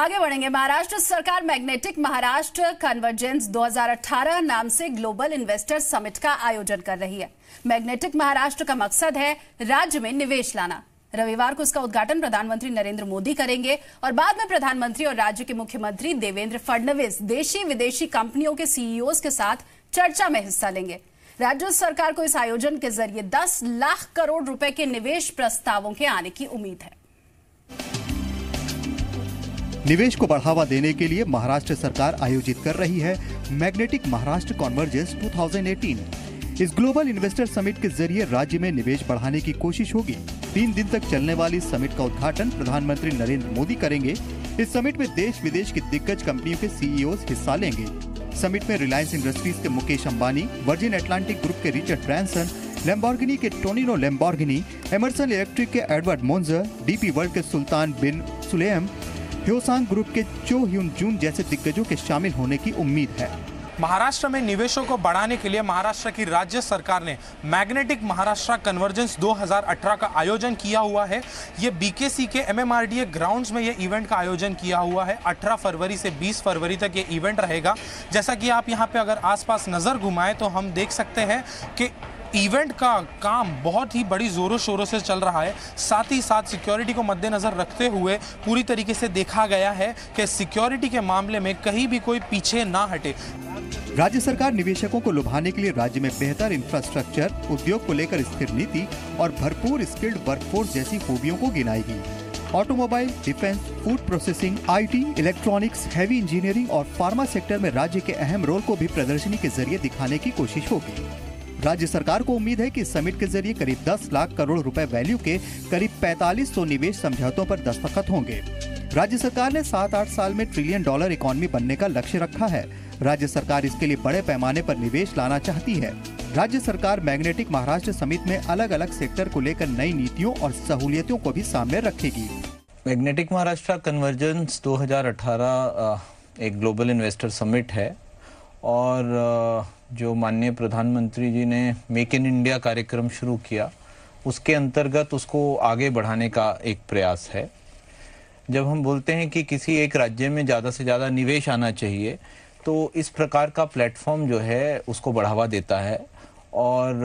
आगे बढ़ेंगे। महाराष्ट्र सरकार मैग्नेटिक महाराष्ट्र कन्वर्जेंस 2018 नाम से ग्लोबल इन्वेस्टर समिट का आयोजन कर रही है। मैग्नेटिक महाराष्ट्र का मकसद है राज्य में निवेश लाना। रविवार को इसका उद्घाटन प्रधानमंत्री नरेंद्र मोदी करेंगे और बाद में प्रधानमंत्री और राज्य के मुख्यमंत्री देवेंद्र फडणवीस देशी विदेशी कंपनियों के सीईओज के साथ चर्चा में हिस्सा लेंगे। राज्य सरकार को इस आयोजन के जरिए 10 लाख करोड़ रुपए के निवेश प्रस्तावों के आने की उम्मीद है। निवेश को बढ़ावा देने के लिए महाराष्ट्र सरकार आयोजित कर रही है मैग्नेटिक महाराष्ट्र कॉन्वर्जेंस 2018। इस ग्लोबल इन्वेस्टर समिट के जरिए राज्य में निवेश बढ़ाने की कोशिश होगी। 3 दिन तक चलने वाली इस समिट का उद्घाटन प्रधानमंत्री नरेंद्र मोदी करेंगे। इस समिट में देश विदेश की दिग्गज कंपनियों के सीईओ हिस्सा लेंगे। समिट में रिलायंस इंडस्ट्रीज के Mukesh Ambani, Virgin Atlantic group के रिचर्ड ब्रांसन, लैम्बोर्गिनी के टोनी लैम्बोर्गिनी, एमर्सन इलेक्ट्रिक के एडवर्ड मोंजर, डीपी वर्ल्ड के सुल्तान बिन सुलेम, योशांग ग्रुप के चो ह्यून जून जैसे दिग्गजों के शामिल होने की उम्मीद है। महाराष्ट्र में निवेशों को बढ़ाने के लिए महाराष्ट्र की राज्य सरकार ने मैग्नेटिक महाराष्ट्र कन्वर्जेंस 2018 का आयोजन किया हुआ है। ये बीकेसी के एमएमआरडीए ग्राउंड्स में ये इवेंट का आयोजन किया हुआ है। 18 फरवरी से 20 फरवरी तक ये इवेंट रहेगा। जैसा कि आप यहाँ पे अगर आसपास नज़र घुमाएं तो हम देख सकते हैं कि इवेंट का काम बहुत ही बड़ी ज़ोरों शोरों से चल रहा है। साथ ही साथ सिक्योरिटी को मद्देनज़र रखते हुए पूरी तरीके से देखा गया है कि सिक्योरिटी के मामले में कहीं भी कोई पीछे ना हटे। राज्य सरकार निवेशकों को लुभाने के लिए राज्य में बेहतर इंफ्रास्ट्रक्चर, उद्योग को लेकर स्थिर नीति और भरपूर स्किल्ड वर्कफोर्स जैसी खूबियों को गिनाएगी। Automobile, defence, food processing, IT, electronics, heavy engineering और फार्मा सेक्टर में राज्य के अहम रोल को भी प्रदर्शनी के जरिए दिखाने की कोशिश होगी। राज्य सरकार को उम्मीद है कि समिट के जरिए करीब 10 लाख करोड़ रुपए वैल्यू के करीब 4500 निवेश समझौतों पर दस्तखत होंगे। राज्य सरकार ने 7-8 साल में $1 ट्रिलियन इकोनॉमी बनने का लक्ष्य रखा है। राज्य सरकार इसके लिए बड़े पैमाने पर निवेश लाना चाहती है। राज्य सरकार मैग्नेटिक महाराष्ट्र समिट में अलग अलग सेक्टर को लेकर नई नीतियों और सहूलियतों को भी सामने रखेगी। मैग्नेटिक महाराष्ट्र कन्वर्जेंस 2018 एक ग्लोबल इन्वेस्टर समिट है और जो माननीय प्रधानमंत्री जी ने मेक इन इंडिया कार्यक्रम शुरू किया उसके अंतर्गत उसको आगे बढ़ाने का एक प्रयास है। जब हम बोलते हैं कि किसी एक राज्य में ज़्यादा से ज़्यादा निवेश आना चाहिए तो इस प्रकार का प्लेटफॉर्म जो है उसको बढ़ावा देता है और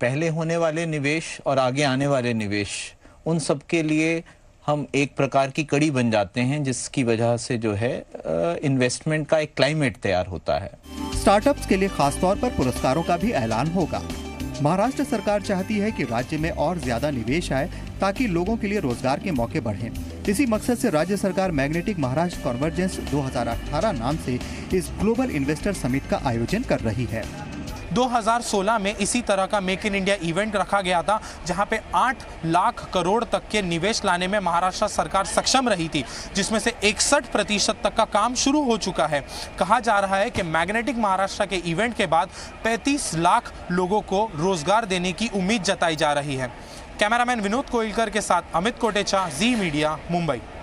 पहले होने वाले निवेश और आगे आने वाले निवेश उन सब के लिए हम एक प्रकार की कड़ी बन जाते हैं, जिसकी वजह से जो है इन्वेस्टमेंट का एक क्लाइमेट तैयार होता है। स्टार्टअप्स के लिए खासतौर पर पुरस्कारों का भी ऐलान होगा। महाराष्ट्र सरकार चाहती है कि राज्य में और ज्यादा निवेश आए ताकि लोगों के लिए रोजगार के मौके बढ़ें। इसी मकसद से राज्य सरकार मैग्नेटिक महाराष्ट्र कॉन्वर्जेंस 2018 नाम से इस ग्लोबल इन्वेस्टर समिट का आयोजन कर रही है। 2016 में इसी तरह का मेक इन इंडिया इवेंट रखा गया था, जहां पे 8 लाख करोड़ तक के निवेश लाने में महाराष्ट्र सरकार सक्षम रही थी, जिसमें से 61% तक का काम शुरू हो चुका है। कहा जा रहा है कि मैग्नेटिक महाराष्ट्र के इवेंट के बाद 35 लाख लोगों को रोजगार देने की उम्मीद जताई जा रही है। कैमरामैन विनोद कोइलकर के साथ अमित कोटेचा, जी मीडिया, मुंबई।